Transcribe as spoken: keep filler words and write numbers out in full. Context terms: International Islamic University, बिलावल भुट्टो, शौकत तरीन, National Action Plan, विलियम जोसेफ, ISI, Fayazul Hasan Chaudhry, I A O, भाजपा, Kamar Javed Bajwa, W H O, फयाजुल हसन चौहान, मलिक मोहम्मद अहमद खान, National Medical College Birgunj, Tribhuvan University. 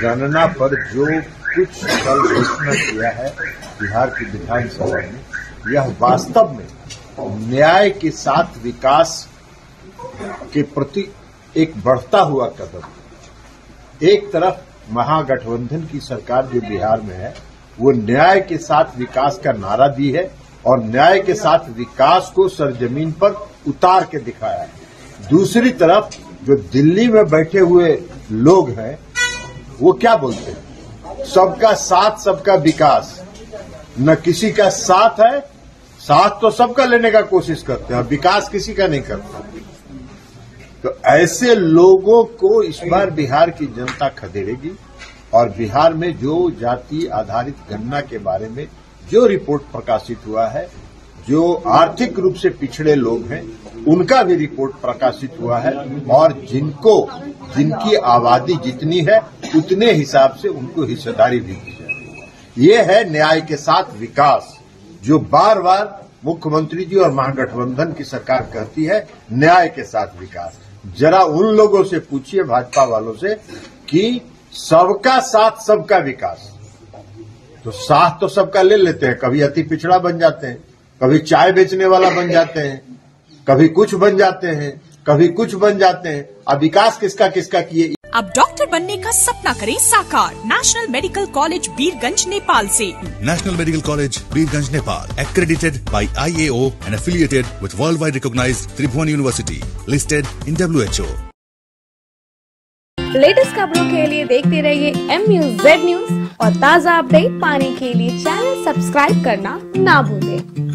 जनगणना पर जो कुछ कल घोषणा किया है बिहार की विधानसभा में, यह वास्तव में न्याय के साथ विकास के प्रति एक बढ़ता हुआ कदम। एक तरफ महागठबंधन की सरकार जो बिहार में है वो न्याय के साथ विकास का नारा दी है और न्याय के साथ विकास को सरजमीन पर उतार के दिखाया है। दूसरी तरफ जो दिल्ली में बैठे हुए लोग हैं वो क्या बोलते हैं, सबका साथ सबका विकास। न किसी का साथ है, साथ तो सबका लेने का कोशिश करते हैं और विकास किसी का नहीं करता। तो ऐसे लोगों को इस बार बिहार की जनता खदेड़ेगी और बिहार में जो जाति आधारित गणना के बारे में जो रिपोर्ट प्रकाशित हुआ है, जो आर्थिक रूप से पिछड़े लोग हैं उनका भी रिपोर्ट प्रकाशित हुआ है और जिनको जिनकी आबादी जितनी है उतने हिसाब से उनको हिस्सेदारी भी दी जाए। ये है न्याय के साथ विकास जो बार बार मुख्यमंत्री जी और महागठबंधन की सरकार कहती है न्याय के साथ विकास। जरा उन लोगों से पूछिए भाजपा वालों से कि सबका साथ सबका विकास, तो साथ तो सबका ले लेते हैं, कभी अति पिछड़ा बन जाते हैं, कभी चाय बेचने वाला बन जाते हैं, कभी कुछ बन जाते हैं, कभी कुछ बन जाते हैं। अब विकास किसका किसका किए। अब डॉक्टर बनने का सपना करें साकार। National medical college Birganj Nepal से। National medical college Birganj Nepal, accredited by I A O and affiliated with worldwide recognized Tribhuvan University, listed in W H O। Latest खबरों के लिए देखते रहिए A M U S E D news और ताज़ा update पाने के लिए चैनल सब्सक्राइब करना ना भूलें।